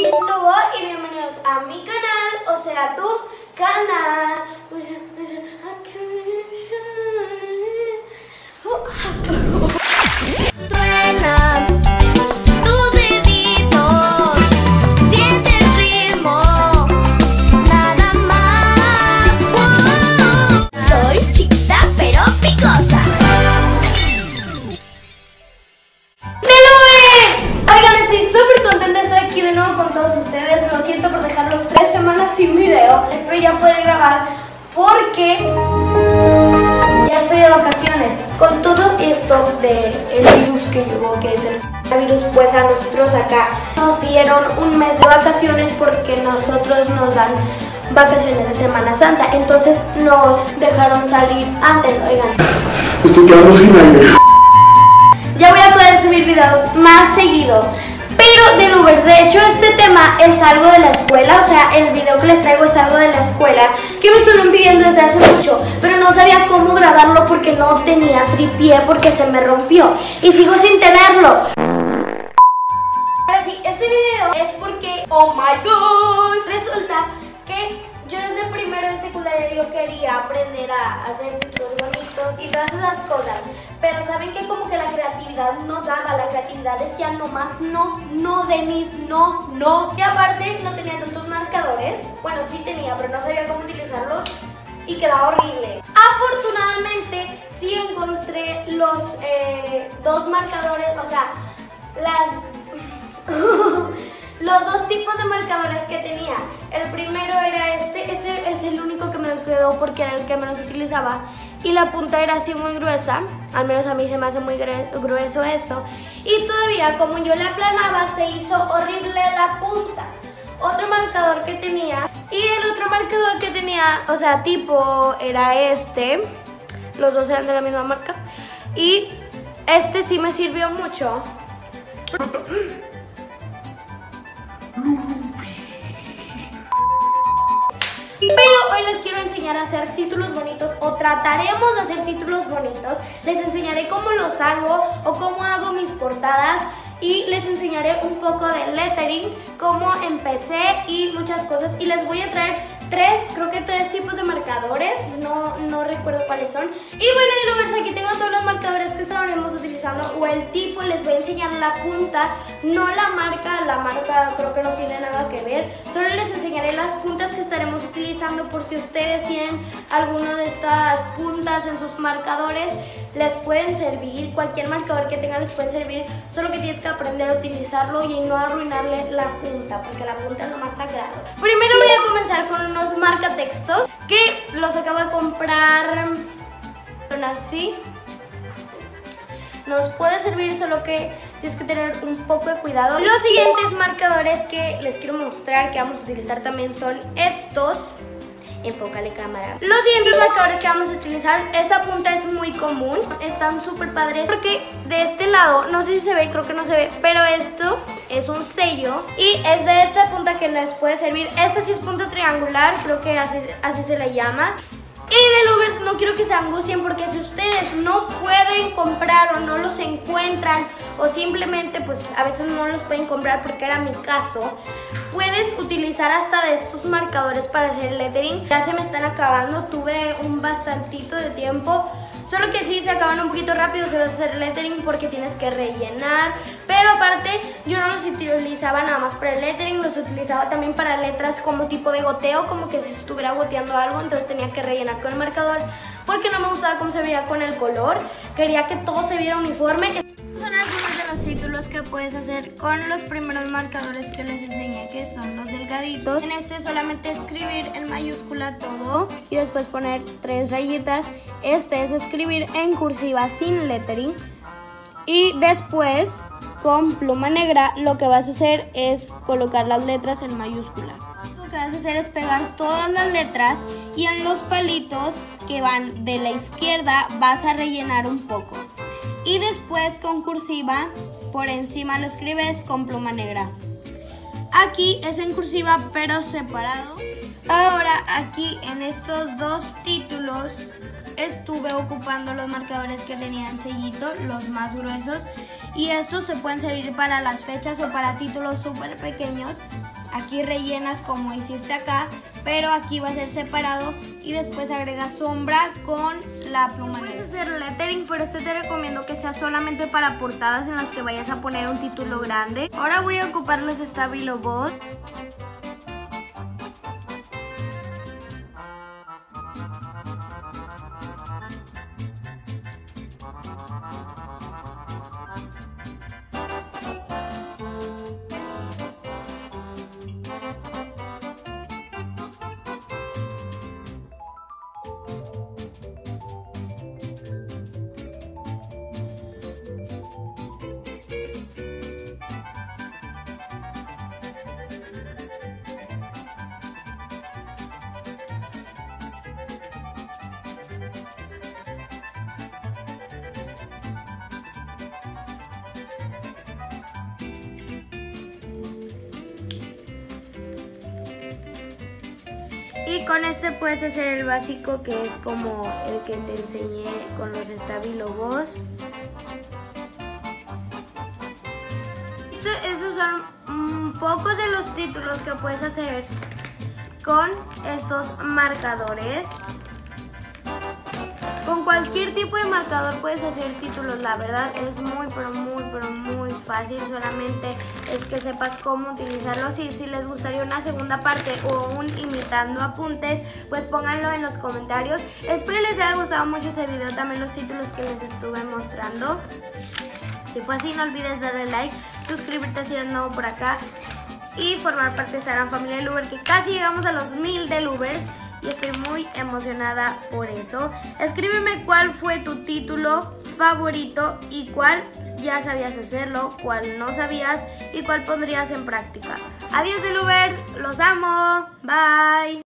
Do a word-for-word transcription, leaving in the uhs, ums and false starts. Stabilo Boss y bienvenidos a mi canal, o será tu canal. Espero ya poder grabar porque ya estoy de vacaciones. Con todo esto del virus que llegó, que es el coronavirus, pues a nosotros acá nos dieron un mes de vacaciones porque nosotros nos dan vacaciones de Semana Santa. Entonces nos dejaron salir antes, oigan. Estoy quedando sin aire. Ya voy a poder subir videos más seguido. Pero de Ubers, de hecho este tema es algo de la escuela, o sea, el video que les traigo es algo de la escuela que me estuvieron pidiendo desde hace mucho, pero no sabía cómo grabarlo porque no tenía tripié porque se me rompió y sigo sin tenerlo. Ahora sí, este video es porque, oh my gosh, resulta que yo desde primero de secundaria yo quería aprender a hacer filtros bonitos y todas esas cosas. Pero saben que como que la creatividad no daba, la creatividad decía nomás no, no Denis, no, no. Y aparte no tenía tantos marcadores, bueno sí tenía, pero no sabía cómo utilizarlos y quedaba horrible. Afortunadamente sí encontré los eh, dos marcadores, o sea, las, los dos tipos de marcadores que tenía. El primero era este, este es el único que me quedó porque era el que menos utilizaba. Y la punta era así muy gruesa, al menos a mí se me hace muy grueso esto. Y todavía como yo la aplanaba se hizo horrible la punta. Otro marcador que tenía, y el otro marcador que tenía, o sea tipo era este. Los dos eran de la misma marca. Y este sí me sirvió mucho. Pero hoy les quiero enseñar a hacer títulos bonitos, o trataremos de hacer títulos bonitos. Les enseñaré cómo los hago o cómo hago mis portadas y les enseñaré un poco de lettering, cómo empecé y muchas cosas. Y les voy a traer tres, creo que tres tipos de marcadores, no, no recuerdo cuáles son. Y bueno, Dilovers, aquí tengo todos los marcadores que estaremos utilizando o el tipo. Les voy a enseñar la punta, no la marca, la marca creo que no tiene nada que ver. Solo les enseñaré las puntas que estaremos utilizando por si ustedes tienen alguna de estas puntas en sus marcadores. Les pueden servir, cualquier marcador que tengan les puede servir, solo que tienes que aprender a utilizarlo y no arruinarle la punta, porque la punta es lo más sagrado. Primero voy a comenzar con unos marcatextos que los acabo de comprar, son así. Nos puede servir, solo que tienes que tener un poco de cuidado. Los siguientes marcadores que les quiero mostrar que vamos a utilizar también son estos. Enfócale cámara. Los siguientes marcadores que vamos a utilizar, esta punta es muy común, están súper padres porque de este lado, no sé si se ve, creo que no se ve, pero esto es un sello y es de esta punta que les puede servir. Esta sí es punta triangular, creo que así, así se la llama. Y de Lovers, no quiero que se angustien porque si ustedes no pueden comprar o no los encuentran o simplemente pues a veces no los pueden comprar, porque era mi caso, puedes utilizar hasta de estos marcadores para hacer lettering. Ya se me están acabando, tuve un bastantito de tiempo, solo que sí se acaban un poquito rápido si vas a hacer lettering porque tienes que rellenar. Pero aparte yo no los utilizaba nada más para el lettering, los utilizaba también para letras como tipo de goteo, como que si estuviera goteando algo, entonces tenía que rellenar con el marcador porque no me gustaba cómo se veía con el color, quería que todo se viera uniforme. Son algunos de los títulos que puedes hacer con los primeros marcadores que les enseñé, que son los delgaditos. En este solamente escribir en mayúscula todo y después poner tres rayitas. Este es escribir en cursiva sin lettering. Y después con pluma negra lo que vas a hacer es colocar las letras en mayúscula. Lo que vas a hacer es pegar todas las letras y en los palitos que van de la izquierda vas a rellenar un poco. Y después con cursiva por encima lo escribes con pluma negra. Aquí es en cursiva pero separado. Ahora aquí en estos dos títulos estuve ocupando los marcadores que tenían sellito, los más gruesos. y estos se pueden servir para las fechas o para títulos súper pequeños. Aquí rellenas como hiciste acá, pero aquí va a ser separado y después agregas sombra con la pluma. Puedes hacer lettering, pero este te recomiendo que sea solamente para portadas en las que vayas a poner un título grande. Ahora voy a ocupar los Stabilo Boss. Y con este puedes hacer el básico, que es como el que te enseñé con los Stabilo Boss. Estos son mmm, pocos de los títulos que puedes hacer con estos marcadores. Con cualquier tipo de marcador puedes hacer títulos, la verdad es muy, pero muy, pero muy fácil. Solamente es que sepas cómo utilizarlos, y si les gustaría una segunda parte o un imitando apuntes, pues pónganlo en los comentarios. Espero les haya gustado mucho este video, también los títulos que les estuve mostrando. Si fue así, no olvides darle like, suscribirte si eres nuevo por acá y formar parte de esta gran familia de Lubers, que casi llegamos a los mil de Lubers y estoy muy emocionada por eso. Escríbeme cuál fue tu título favorito y cuál ya sabías hacerlo, cuál no sabías y cuál pondrías en práctica. Adiós, Lubers, los amo, bye.